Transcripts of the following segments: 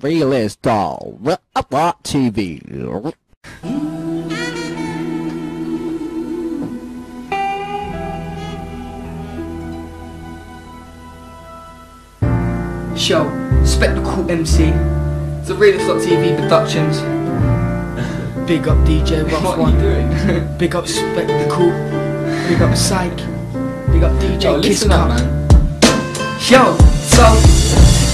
Realist.TV. Show, Spectacle MC, it's a Realist.TV productions. Big up DJ Ross One. Big up Spectacle. Big up Psych. Big up DJ. Yo, listen up, man. Yo, so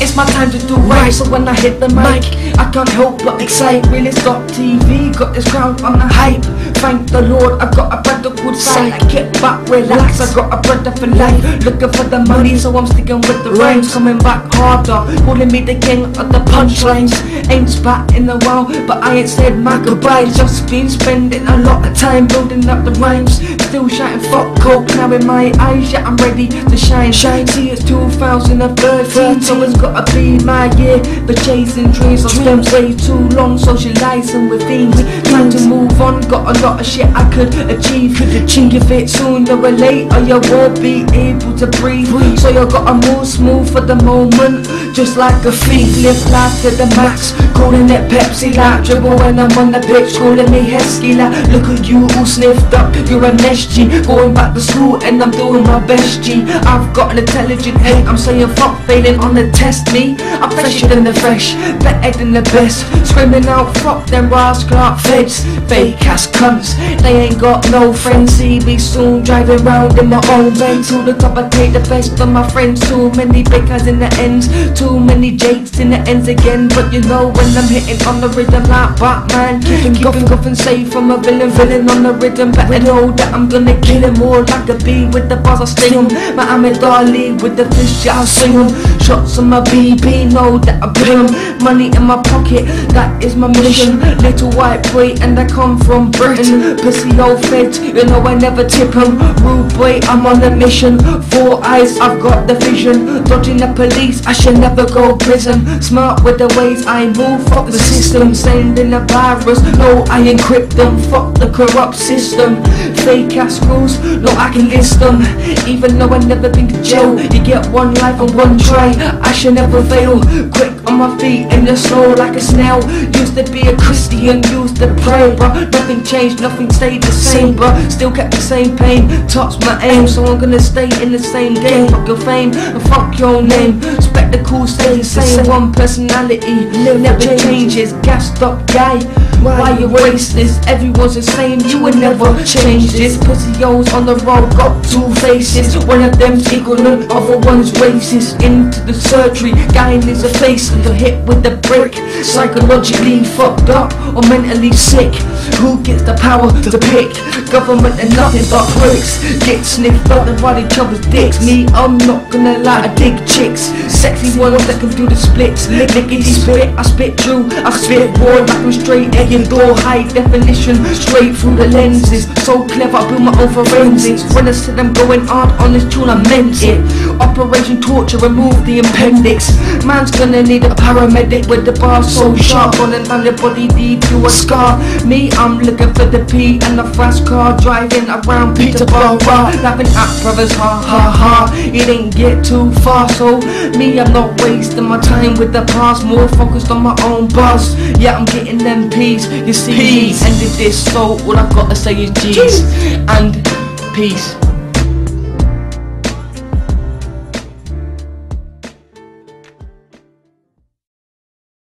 it's my time to do right, so when I hit the mic I can't help but excite. Realist.TV, got this crowd on the hype. Thank the Lord, I got a brother called Psych. Get back, relax, I got a brother for life. Looking for the money, so I'm sticking with the rhymes. Coming back harder, calling me the king of the punchlines. Ain't spat in a while, but I ain't said my goodbyes. Just been spending a lot of time building up the rhymes. Still shouting fuck coke now in my eyes, yeah I'm ready to shine. See it's 2013, so it's got gotta be my year, but chasing dreams of them way too long, socializing with fiends. Trying to move on, got a lot of shit I could achieve. If it sooner or later you won't be able to breathe, so you gotta move smooth for the moment, just like a thief. Live life to the max, calling it Pepsi like dribble when I'm on the pitch, calling me Heskey like look at you all sniffed up, you're an SG. Going back to school and I'm doing my best G. I've got an intelligent head, I'm saying fuck failing on the test. Me, I'm fresher than the fresh, better than the best. Screaming out, fuck them rascal Clark feds. Fake ass cunts, they ain't got no friends. See me soon driving round in my own Benz. To the top I take the best for my friends. Too many big eyes in the ends, too many jakes in the ends again. But you know when I'm hitting on the rhythm like Batman, keeping goffin safe from a villain on the rhythm. But I know that I'm gonna kill him, more like a bee with the bars I sting him. Muhammad Ali with the fish, yeah I'll sing him. Shots on my BB, know that I bring them. Money in my pocket, that is my mission. Little white boy and I come from Britain. Pussy old feds, you know I never tip them. Rude boy, I'm on a mission. Four eyes, I've got the vision. Dodging the police, I should never go prison. Smart with the ways I move, fuck the system. Sending a virus, no I encrypt them. Fuck the corrupt system. Fake ass rules, no I can list them. Even though I never been to jail, you get one life and one try. I should never fail, quick on my feet in the snow like a snail. Used to be a Christian, used to pray, bruh. Nothing changed, nothing stayed the same, bruh. Still kept the same pain, touched my aim. So I'm gonna stay in the same game. Fuck your fame, and fuck your name. Spectacle stays the same, one personality never changes, gassed up guy. Why you waste this? Everyone's the same, you would never change this. Pussy holes on the road, got two faces. One of them's ignorant, other one's racist. Into the surgery, guy is a face and you're hit with a brick. Psychologically fucked up or mentally sick. Who gets the power to pick? Government and nothing but pricks. Get sniffed up and ride each other's dicks. Me, I'm not gonna lie, I dig chicks. Sexy ones that can do the splits. Lickety spit, I spit true, I spit raw like I'm straight egg. Your door, high definition, straight through the lenses. So clever, I build my own forensics. When I said I'm going hard on this tune, I meant it. Operation torture, remove the appendix. Man's gonna need a paramedic with the bar so sharp. On another body deep to a scar. Me, I'm looking for the P and the fast car. Driving around Peterborough, laughing at brothers, ha ha ha. It ain't get too far, so me, I'm not wasting my time with the past. More focused on my own bars. Yeah, I'm getting them P. You see, peace. Ended this, so all I've got to say is G's and peace.